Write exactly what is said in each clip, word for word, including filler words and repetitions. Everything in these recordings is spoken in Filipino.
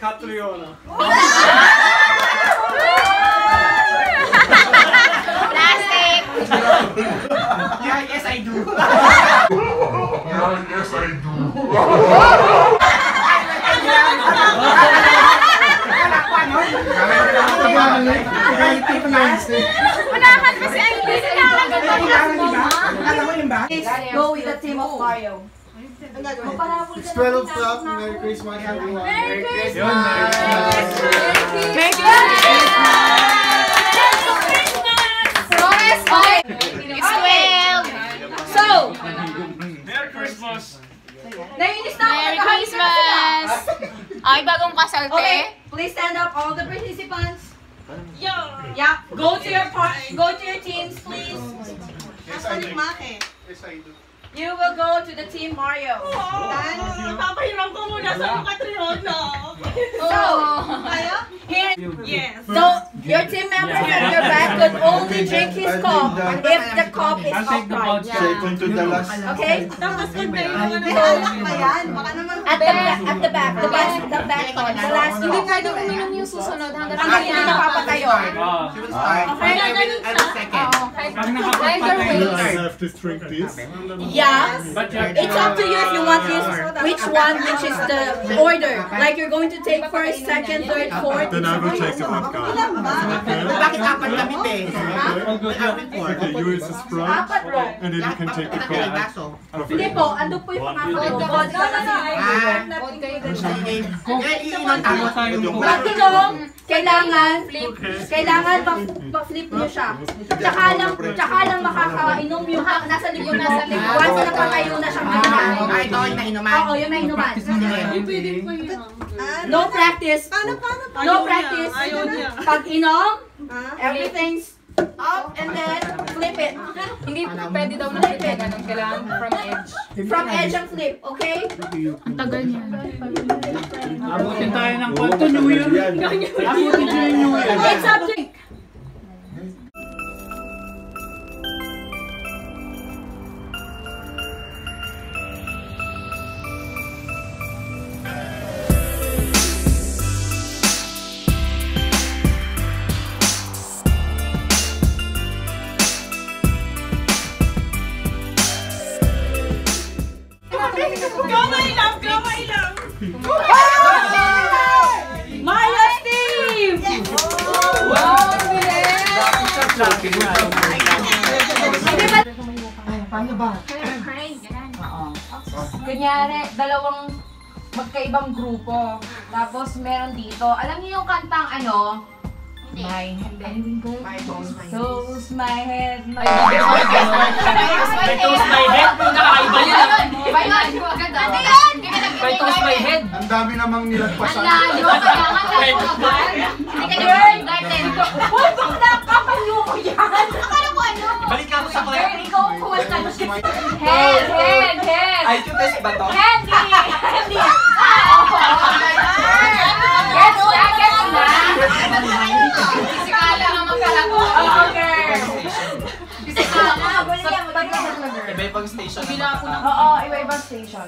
Catriona. Plastic! Yeah, yes, I do. Yeah, yes, I do. Let's go with the team of Mario. It's twelve o'clock. Merry Christmas, everyone. Merry Christmas! Merry Christmas! So, Merry Christmas! Nainis na ako. Merry Christmas! Ay, bagong kasalte. Okay, please stand up, all the participants. Yo! Yeah, go to your go to your teams, please. Yes, I do. Yes, I do. You will go to the team Mario. Papahiram ko muna sa mga Catriona. So, kayo? Here. Yes. So, your team member at your back could only drink his cup if the cup is upright. Okay? At the back, at the back, the last, the back, the last. Hindi nga daw uminom yung susunod hanggang hindi napapatayo. Okay, I will, I will second. I have to drink this. Yeah, it's up to you if you want this, which one, which is the order. Like you're going to take first, second, third, fourth. Then I will take the vodka. Okay, you is a Sprite, and then you can take the cola. Hindi po, ando po yung pangatlo. Vodka na na. Pagkilong, kailangan, kailangan pa-flip nyo siya. Tsaka lang, tsaka lang makakainom yung nasa likod na sa likod. Once na patayo na siyang kainan. Oo, yung nainuman. Oo, yung nainuman. No practice. No practice. Pag inom, everything's up and then flip it. Hindi pwede daw na flip it. Ganun, kailangan from edge. From edge and flip, okay? Ang tagal niya. Abutin tayo ng kwanto New Year. Abutin niyo yung New Year. It's up to you. Kunyari, dalawang magkaibang grupo. Tapos meron dito. Alam niyo yung kantang ano? My head, toes my head, my head. My toes my head. Nakakaiba yun. Iba yun. Ano yun? My toes my head. Ang dami namang nilagpasan. Ang layo. Kaya nga tayo kapal. Hindi ka na-burn garden. Uy, bakla! Kapanyo ko yan! Akala ko ano? Balik ka ako sa kaya. Ikaw ang cool ka. Head, head, head. I Q test ba to? Handy! Handy! Yes na, yes na! Pisikala ka magkalagot. Okay. Pisikala ka. Iba ibang station. Oo, iba ibang station.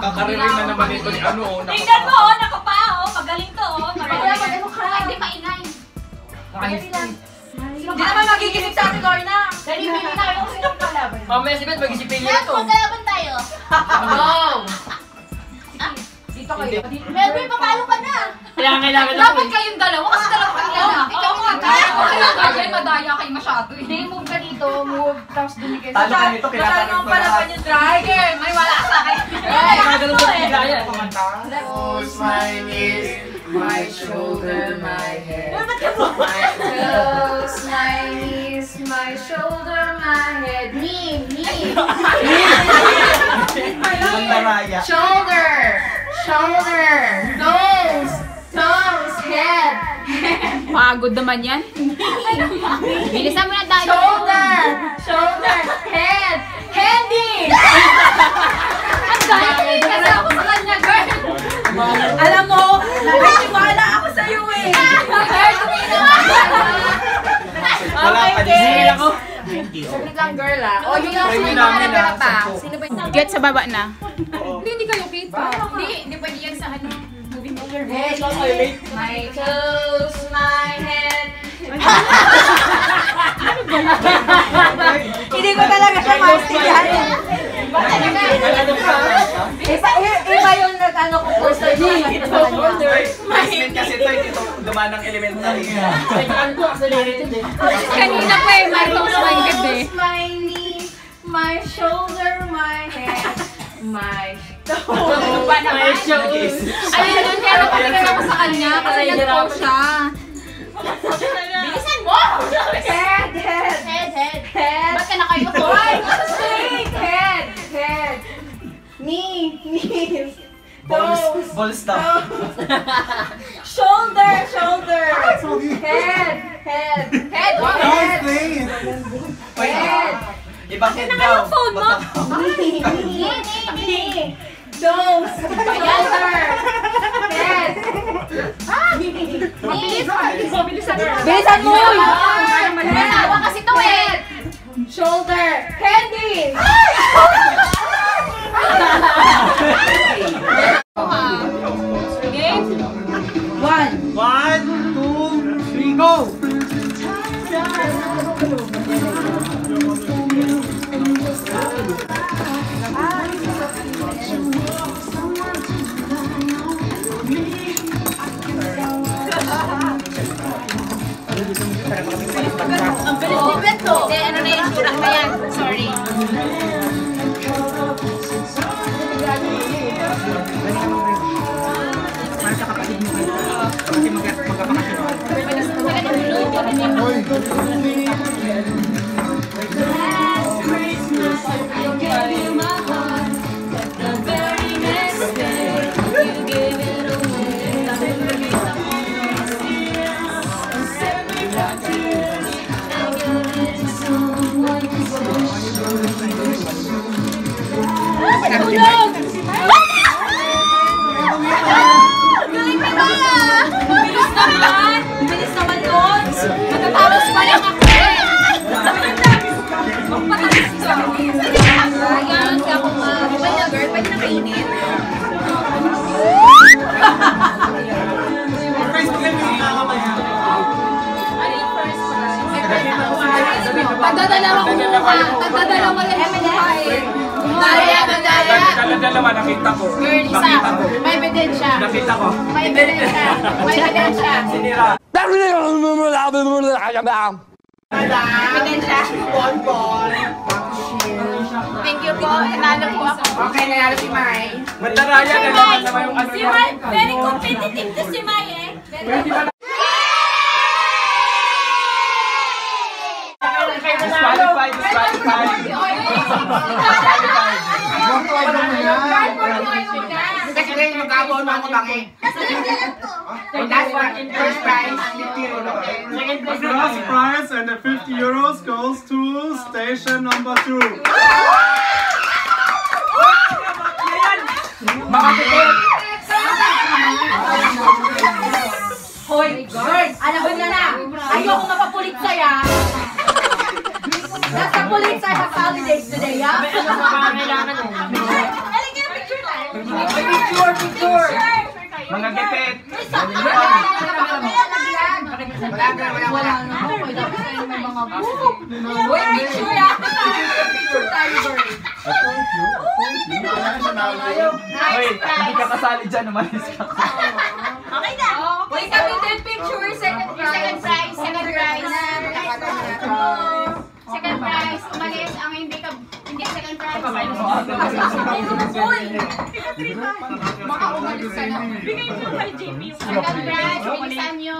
Kakaririn na naman ito ni ano. Tingnan mo o, nakapa o, pagaling to o. Hindi mainay. Hindi naman magigisip sa atin, Lorna. Dali, pili na kayo. Mamaya si Beth, magisipin niya ito. Lahat magkalaban tayo. Wow! Dito kayo. Melvin, papalo ka na. Dapat kayong dalawa kasi dalawa ka na. Oo nga, kaya ko kaya madaya kayo masyado. Hindi, move ka dito, move. Tapos dumi kayo. Talo ka nito, kinatanong pa naman yung driver. May wala ka sa akin. Ay, magdalo ko yung driver. Toes my knees, my shoulder, my head. My toes, my knees, my shoulder, my head. Knee, knee. Knee. Shoulder. Shoulder. Toes. Toes. Head. Pagod naman yan. Bilisan mo na tayo. Shoulder. Shoulder. Head. Handy. Ang dahil. Kasi ako sa kanya, girl. Alam mo, lang, girl, ah. O, yung nasa may mga pa. Sino ba yung... Get sa baba na. Hindi, hindi ka locate pa. Hindi, hindi pwede yan sa ano. Moving on your head. My toes, my head. Hindi ko talaga siya maintindihan. Iba yung nag-ano ko po sa kasi ito, ito dumaan ng elementary. Teka ko, accelerated eh. Kanina pa eh, my toes, my head eh. My knee, my shoulder, my head, my toes, my shoes. Ayun, doon kaya napatigil ako sa kanya kasi nag-pop siya. Bilisan mo! Head, head, head, head, head. Ba't ka na kayo? Head, head, knee, knees, toes, balls, toes, shoulder, shoulder, head, head, head, head, head. Ibang head daw. Knee, knee, knee, toes, shoulder, head. Bilisan mo! Natawa kasi ito eh! Shoulder! Head knee! Game? One! One, two, three, go! Ang bilis ni Beto! Hindi, ano na yung surak na yan. Sorry. Parang sa kapatid mo kayo. Kasi magkapakasya ko. Last Christmas, I gave you my heart. But the very next day, you gave it away. Tulog! Galing na nga! Bilis naman! Bilis naman doon! Matatapos pa lang ako eh! Magpatalis ka! Ayan, kaya kung mag-ibay na girl, pwede na mainit. First time yung nakakamaya. Ano yung first time? Tagdadalawa kumuha! Tagdadalawa yung M and A eh! Daya, madaya! Dalawa, nakita ko. Girl, isa. May bedensya. Nakita ko. May bedensya. May bedensya. Sinira. Bedensya. Bonbon. Thank you po. Inalo po ako. Okay, nanalo si Mai. Mataraya na naman naman yung ano. Si Mai, very competitive to si Mai eh. Very competitive. Disqualified, disqualified. Disqualified. Kasi ngayon mag-aboon mga kutangi. That's what first prize, fifty euros. First prize and the fifty euros goes to station number two. Makapikot! Hoy, girls! Alam mo na na! Ayoko mapapulit sa'ya! That's the police I have holidays today, yeah? Aling kayo, picture tayo. Picture, picture. Mga gipit. Wala ka, wala na ako. Wala ka tayo ng mga book. Uy, picture ah. Picture tayo, girl. Thank you. Hindi ko lang siya nalo. Uy, hindi ka kasali dyan. Umalis ka ka. Okay na. Uy, kami din picture. Second prize. Second prize. Second prize, umalis ang hindi ka, hindi second prize. Uy! Baka umalis ka na. Bigay mo kay J P. Second prize, pinisan nyo.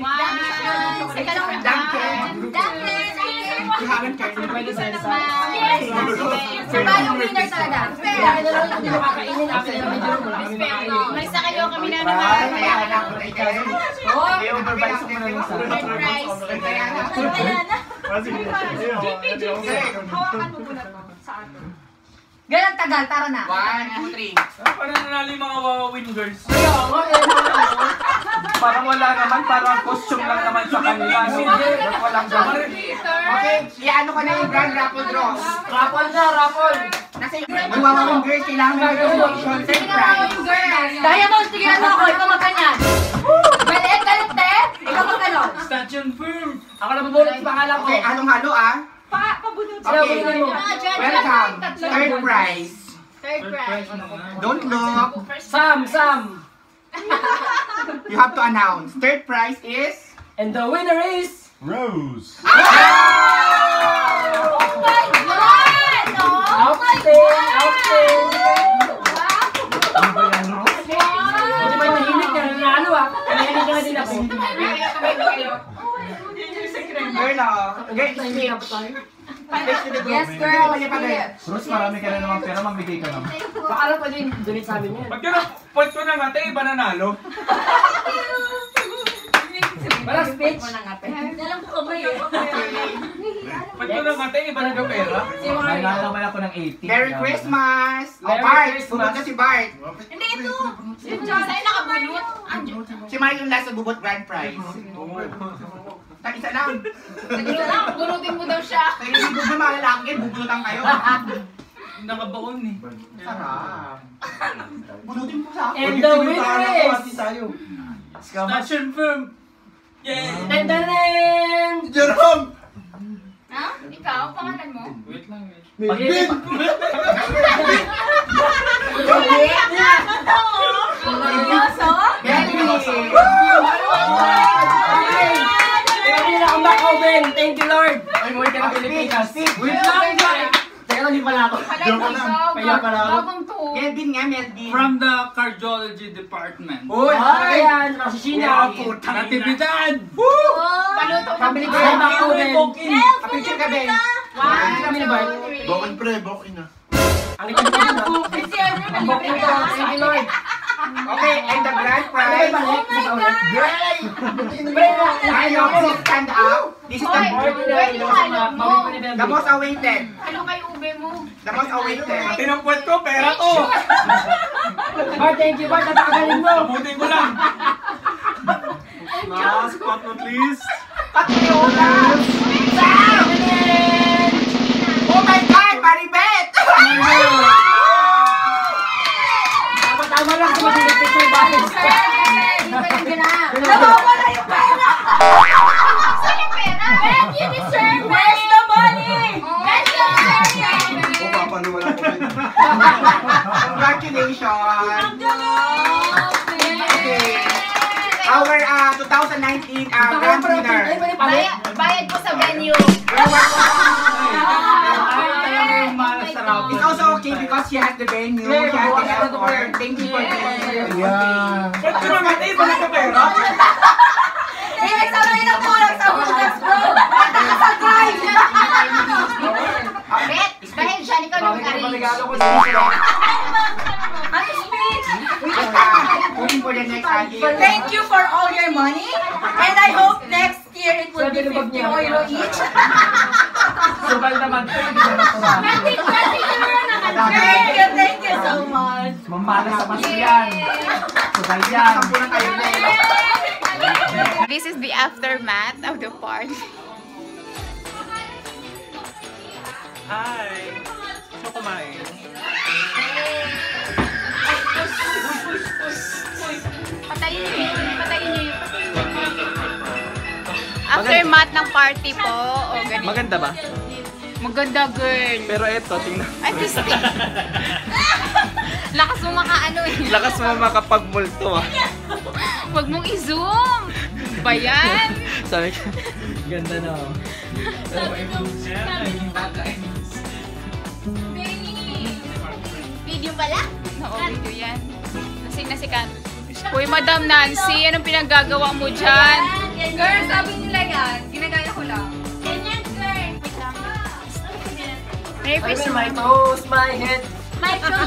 One, second prize. Duncan! Pinisan naman. Yes! Saba yung winner talaga. Fair! May sa kayo kami na naman. Second prize. Kaya na. J P, J P, hawakan mo muna sa atin. Ganang tagal, tara na. One, two, three. Parang nanalo yung mga wawawin girls. Ayaw, ayaw, ayaw. parang wala naman, parang costume lang naman sa kanila. Walang gamit. Okay, i-ano ka na yung brand, Rapple Dross. Rapple na, Rapple. Nasa yung Duwawang Girl, kailangan mo yung option sa brand. Diamond, tigilan mo ako, ikaw magkanyan. Maliit ka lang, te? Ikaw magkanon. Station firm. Ako na mabulat sa pangalan ko. Okay, anong halo ah? Pabunod sa okay, welcome. Third prize. Third prize. Don't look. Sam, Sam. You have to announce. Third prize is... And the winner is... Rose! Oh, oh my God! Oh my God! Outstay! Ano ba yan, Rose? Hindi ba nahinig ka? Ano ah? Nahinig ka na din ako. Girl ah. Okay, nahinig ka pa tayo. Yes, girl. Rose, marami ka na naman pera. Magbigay ka naman. Paano pa din? Doon yung sabi niya. Pag ko na natin, iba nanalo. Para speech. Dalang ko ba yun? Pag ko na natin, iba na pera. Nanalo naman ako ng eighty. Merry Christmas! O Bart! Pumunta si Bart. Hindi ito! Si Jota ay nakabunot. Si Mario yung last nagbubot grand prize. Tag-isa lang. Tag-isa lang. Bunutin mo daw siya. Tag-isa lang. Mga lalaki, bubunutan kayo. Nakabaon eh. Sarap. Bunutin mo sa akin. And the winner is... Station firm. Yay! Tandaan! Jerome! Ha? Ikaw? Pangalan mo? Wait lang eh. Big! Bulayak na! Totoo! Neryoso? Neryoso! Woo! Welcome back, Owen! Thank you, Lord! Ay, muwi ka ng Pilipinas! Wait lang! Teka lang, hindi pala ako. Kaya pala ako. Melvin nga, Melvin. From the Cardiology Department. Uy! Ayan! Masisina! Natividad! Woo! Paluto! Kapili ko lang ako, Owen! Kapicture ka, Ben! One, two, three! Bokin pre, bokin na. Ang likod ko na. Bokin ka! Thank you, Lord! Okay, and the grand prize. Oh my God! Great! Ayaw ko stand out. This is the board. The most awaited. Ano kay ube mo? The most awaited. Tinampuan ko, pera ko. Oh, thank you, Bart. Natakagalin mo. Abutin ko lang. Last but not least. Patriotas! Oh my God, Maribet! Maribet! Tama lang kung mag-ilipit yung bahay. Hindi pa yung gina. Nawawala yung pera! Saan yung pera? Ben, you deserve it! Where's the money? Where's the money? O, papaliwala ko rin. Congratulations! Our twenty nineteen grand winner. Bayad po sa venue. It's also okay because she has the venue, she has the airport. Thank you for being here. Ba't ko naman eh, balik ka pera? Ibig sabihin ang kulang sa butas, bro! Matakasal drive! Bet, dahil siya ni Kalong Karis. Maligalo ko sa butas. Ano speech? Thank you for all your money. And I hope next year it will be fifty euro each. Subal naman po, hindi na natin. Thank you, thank you so much. Mamala sa masyan. Subal yan. This is the aftermath of the party. Hi. So kumain. Patayin niyo. Patayin niyo. Aftermath ng party po. Maganda ba? Maganda, girl. Pero eto, tingnan. Ay, pisti. Lakas mo makaano eh. Lakas mo makapagmulto ah. Huwag mong i-zoom. Ba yan? Sabi ka, ganda na ako. Sabi ko, sabi ko, video pala? Oo, video yan. Nasig na si Kat. Uy, Madam Nancy, anong pinagagawa mo dyan? Girl, sabi nila yan. Ginagaya ko lang. Merry Christmas. I will my toes, my head. My toes,